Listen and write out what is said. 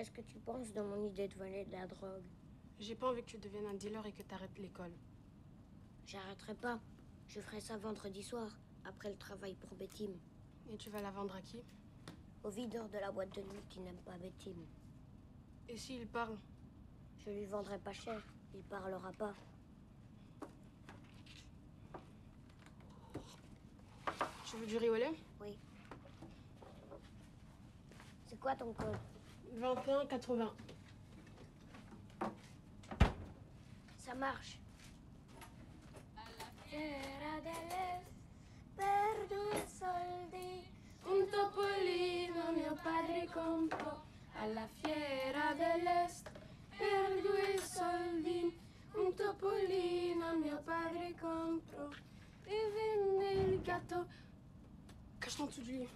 Qu'est-ce que tu penses de mon idée de voler de la drogue? J'ai pas envie que tu deviennes un dealer et que t'arrêtes l'école. J'arrêterai pas. Je ferai ça vendredi soir, après le travail pour Bétim. Et tu vas la vendre à qui? Au videur de la boîte de nuit qui n'aime pas Bétim. Et s'il parle? Je lui vendrai pas cher. Il parlera pas. Tu veux du riz au lait? Oui. C'est quoi ton code? 2180. Ça marche. Alla fiera dell'est, per 2 soldi, un topolino mio padre comprò, e venne il gatto. Cache-toi en dessous du lit.